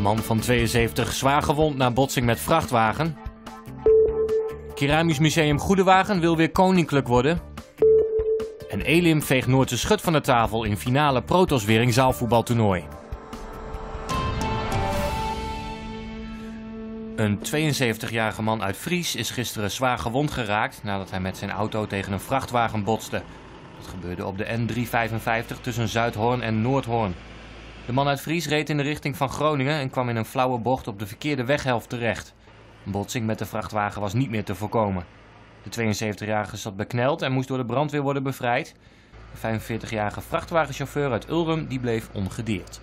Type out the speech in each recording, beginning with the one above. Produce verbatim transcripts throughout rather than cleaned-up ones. Man van tweeënzeventig zwaar gewond na botsing met vrachtwagen. Keramisch Museum Goedewaagen wil weer koninklijk worden. En Elim veegt Noordscheschut van de tafel in finale Protos Weering zaalvoetbaltoernooi. Een tweeënzeventigjarige man uit Fries is gisteren zwaar gewond geraakt nadat hij met zijn auto tegen een vrachtwagen botste. Dat gebeurde op de N driehonderdvijfenvijftig tussen Zuidhoorn en Noordhoorn. De man uit Fries reed in de richting van Groningen en kwam in een flauwe bocht op de verkeerde weghelft terecht. Een botsing met de vrachtwagen was niet meer te voorkomen. De tweeënzeventigjarige zat bekneld en moest door de brandweer worden bevrijd. De vijfenveertigjarige vrachtwagenchauffeur uit Ulrum die bleef ongedeerd.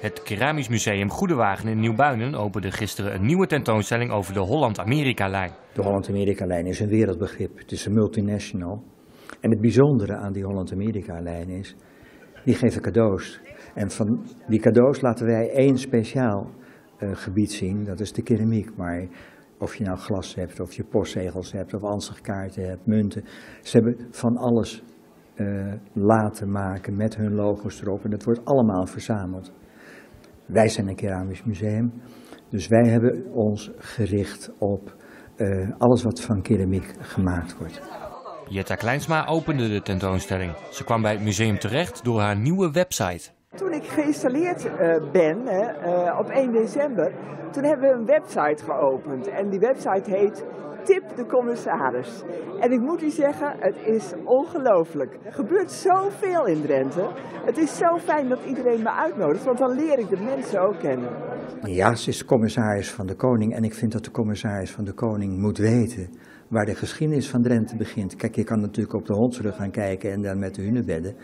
Het Keramisch Museum Goedewaagen in Nieuwbuinen opende gisteren een nieuwe tentoonstelling over de Holland-Amerika-lijn. De Holland-Amerika-lijn is een wereldbegrip. Het is een multinational. En het bijzondere aan die Holland-Amerika-lijn is, die geven cadeaus. En van die cadeaus laten wij één speciaal uh, gebied zien, dat is de keramiek. Maar of je nou glas hebt, of je postzegels hebt, of ansichtkaarten hebt, munten. Ze hebben van alles uh, laten maken met hun logo's erop en dat wordt allemaal verzameld. Wij zijn een keramisch museum, dus wij hebben ons gericht op uh, alles wat van keramiek gemaakt wordt. Jetta Klijnsma opende de tentoonstelling. Ze kwam bij het museum terecht door haar nieuwe website. Toen ik geïnstalleerd uh, ben uh, op één december, toen hebben we een website geopend. En die website heet Tip de Commissaris. En ik moet u zeggen, het is ongelooflijk. Er gebeurt zoveel in Drenthe. Het is zo fijn dat iedereen me uitnodigt, want dan leer ik de mensen ook kennen. Ja, ze is de commissaris van de koning en ik vind dat de commissaris van de koning moet weten waar de geschiedenis van Drenthe begint. Kijk, je kan natuurlijk op de Hondsrug gaan kijken en dan met de hunebedden.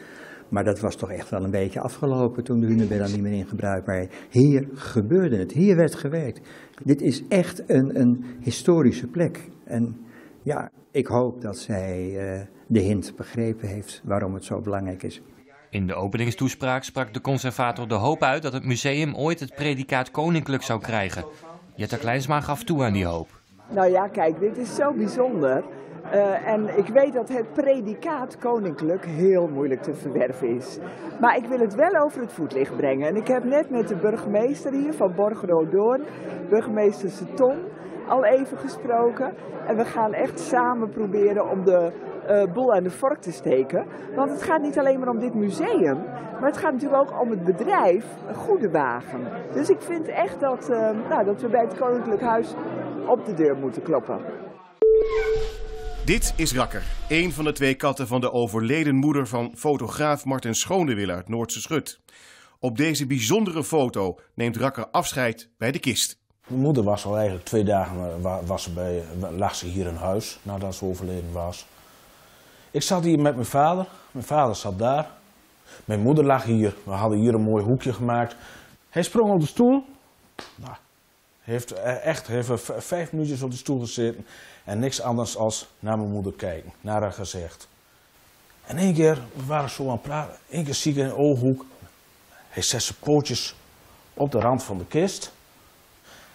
Maar dat was toch echt wel een beetje afgelopen toen de hunebedden niet meer in gebruik waren. Hier gebeurde het, hier werd gewerkt. Dit is echt een, een historische plek. En ja, ik hoop dat zij uh, de hint begrepen heeft waarom het zo belangrijk is. In de openingstoespraak sprak de conservator de hoop uit dat het museum ooit het predicaat koninklijk zou krijgen. Jetta Klijnsma gaf toe aan die hoop. Nou ja, kijk, dit is zo bijzonder. Uh, en ik weet dat het predicaat koninklijk heel moeilijk te verwerven is. Maar ik wil het wel over het voetlicht brengen. En ik heb net met de burgemeester hier van Borger-Odoorn, burgemeester Seton, al even gesproken. En we gaan echt samen proberen om de uh, boel aan de vork te steken. Want het gaat niet alleen maar om dit museum, maar het gaat natuurlijk ook om het bedrijf Goedewaagen. Dus ik vind echt dat, uh, nou, dat we bij het Koninklijk Huis op de deur moeten kloppen. Dit is Rakker, een van de twee katten van de overleden moeder van fotograaf Marten Schonewille uit Noordscheschut. Op deze bijzondere foto neemt Rakker afscheid bij de kist. Mijn moeder was al eigenlijk twee dagen was ze bij, lag ze hier in huis nadat ze overleden was. Ik zat hier met mijn vader, mijn vader zat daar. Mijn moeder lag hier, we hadden hier een mooi hoekje gemaakt. Hij sprong op de stoel. Nou, heeft echt even vijf minuutjes op de stoel gezeten en niks anders als naar mijn moeder kijken, naar haar gezicht. En één keer, we waren zo aan het praten, één keer zie ik in een ooghoek. Hij zet zijn pootjes op de rand van de kist.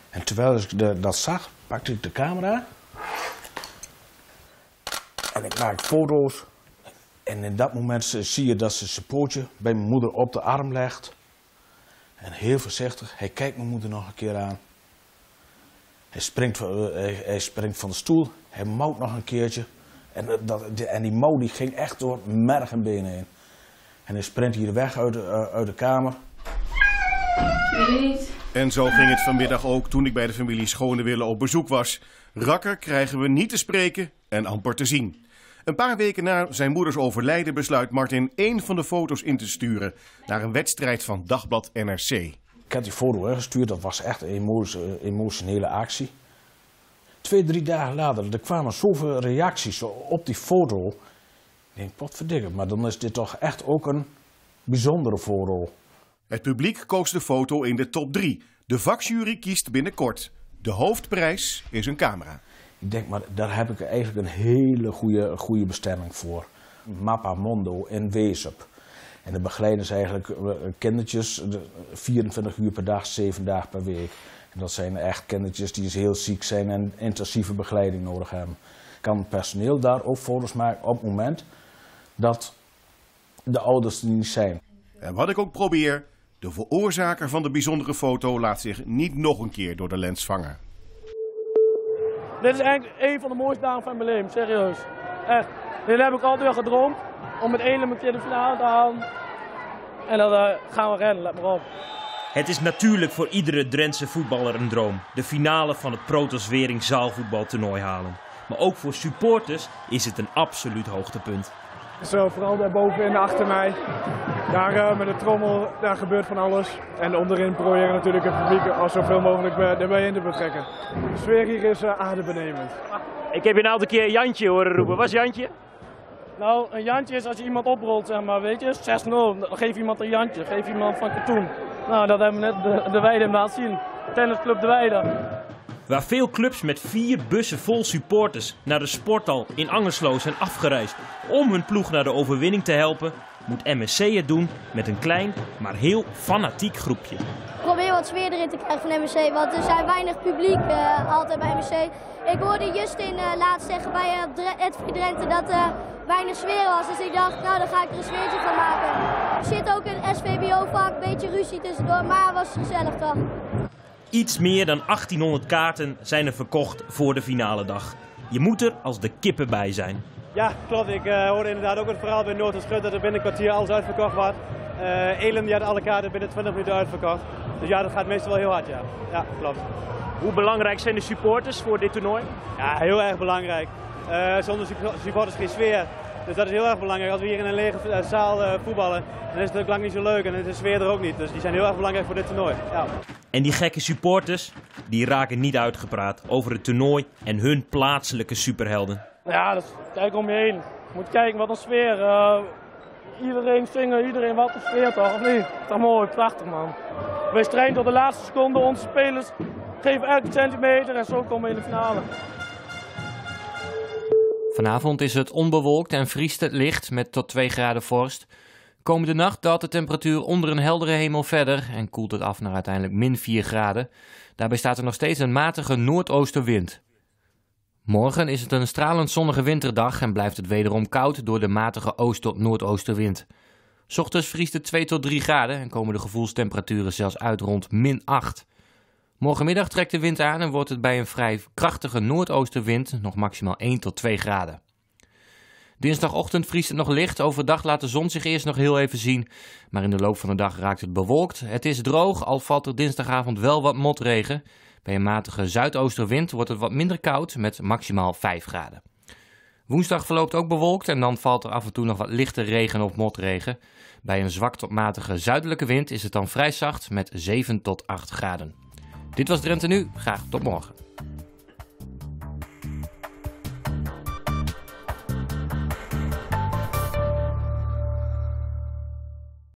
En terwijl ik de, dat zag, pakte ik de camera. En ik maak foto's. En in dat moment zie je dat ze zijn pootje bij mijn moeder op de arm legt. En heel voorzichtig, hij kijkt mijn moeder nog een keer aan. Hij springt, hij springt van de stoel, hij mouwt nog een keertje. En, dat, en die mouw die ging echt door merg en benen heen. En hij sprint hier weg uit de, uit de kamer. En zo ging het vanmiddag ook toen ik bij de familie Schonewille op bezoek was. Rakker krijgen we niet te spreken en amper te zien. Een paar weken na zijn moeders overlijden besluit Martin één van de foto's in te sturen naar een wedstrijd van Dagblad N R C. Ik had die foto weggestuurd, dat was echt een emotionele actie. Twee, drie dagen later, er kwamen zoveel reacties op die foto. Ik denk, potverdikke, maar dan is dit toch echt ook een bijzondere foto. Het publiek koos de foto in de top drie. De vakjury kiest binnenkort. De hoofdprijs is een camera. Ik denk, maar daar heb ik eigenlijk een hele goede, goede bestemming voor. Mapa Mondo en Wezep. En dan begeleiden ze eigenlijk kindertjes vierentwintig uur per dag, zeven dagen per week. En dat zijn echt kindertjes die heel ziek zijn en intensieve begeleiding nodig hebben. Kan personeel daar ook foto's maken op het moment dat de ouders er niet zijn. En wat ik ook probeer, De veroorzaker van de bijzondere foto laat zich niet nog een keer door de lens vangen. Dit is echt een van de mooiste dagen van mijn leven, serieus. Echt. Dit heb ik altijd wel gedroomd, om met Elim een keer de finale te halen. En dan uh, gaan we rennen, let maar op. Het is natuurlijk voor iedere Drentse voetballer een droom. De finale van het Protos Weering zaalvoetbaltoernooi halen. Maar ook voor supporters is het een absoluut hoogtepunt. Zo, vooral daarboven en achter mij. Daar uh, met de trommel, daar gebeurt van alles. En onderin proberen natuurlijk het publiek al zoveel mogelijk erbij in te betrekken. De sfeer hier is uh, adembenemend. Ik heb je een aantal keer Jantje horen roepen. Wat is Jantje? Nou, een Jantje is als je iemand oprolt, zeg maar, weet je, zes nul. Geef iemand een Jantje, geef iemand van katoen. Nou, dat hebben we net de, de Weiden laten zien. Tennisclub De Weiden. Waar veel clubs met vier bussen vol supporters naar de sporthal in Angersloos zijn afgereisd om hun ploeg naar de overwinning te helpen, moet M S C het doen met een klein, maar heel fanatiek groepje. Probeer wat sfeer erin te krijgen van M S C, want er zijn weinig publiek uh, altijd bij M S C. Ik hoorde Justin uh, laatst zeggen bij uh, het Drenthe dat er uh, weinig sfeer was, dus ik dacht, nou dan ga ik er een sfeertje van maken. Er zit ook een S V B O-vak, een beetje ruzie tussendoor, maar het was gezellig toch. Iets meer dan achttienhonderd kaarten zijn er verkocht voor de finale dag. Je moet er als de kippen bij zijn. Ja, klopt. Ik uh, hoorde inderdaad ook het verhaal bij Noordscheschut dat er binnen een kwartier alles uitverkocht was. Uh, Elim die had alle kaarten binnen twintig minuten uitverkocht. Dus ja, dat gaat meestal wel heel hard, ja. Ja, klopt. Hoe belangrijk zijn de supporters voor dit toernooi? Ja, heel erg belangrijk. Uh, zonder supporters geen sfeer. Dus dat is heel erg belangrijk. Als we hier in een lege uh, zaal uh, voetballen, dan is het ook lang niet zo leuk en is de sfeer er ook niet. Dus die zijn heel erg belangrijk voor dit toernooi. Ja. En die gekke supporters, die raken niet uitgepraat over het toernooi en hun plaatselijke superhelden. Ja, dus kijk om je heen. Je moet kijken wat een sfeer. Uh, iedereen zingen, iedereen wat een sfeer toch, of niet? Dat is mooi, prachtig man. Wij strijden tot de laatste seconde, onze spelers geven elke centimeter en zo komen we in de finale. Vanavond is het onbewolkt en vriest het licht met tot twee graden vorst. Komende nacht daalt de temperatuur onder een heldere hemel verder en koelt het af naar uiteindelijk min vier graden. Daarbij staat er nog steeds een matige noordoostenwind. Morgen is het een stralend zonnige winterdag en blijft het wederom koud door de matige oost- tot noordoostenwind. 's Ochtends vriest het twee tot drie graden en komen de gevoelstemperaturen zelfs uit rond min acht. Morgenmiddag trekt de wind aan en wordt het bij een vrij krachtige noordoostenwind nog maximaal één tot twee graden. Dinsdagochtend vriest het nog licht. Overdag laat de zon zich eerst nog heel even zien. Maar in de loop van de dag raakt het bewolkt. Het is droog, al valt er dinsdagavond wel wat motregen. Bij een matige zuidoostenwind wordt het wat minder koud met maximaal vijf graden. Woensdag verloopt ook bewolkt en dan valt er af en toe nog wat lichte regen of motregen. Bij een zwak tot matige zuidelijke wind is het dan vrij zacht met zeven tot acht graden. Dit was Drenthe Nu. Graag tot morgen.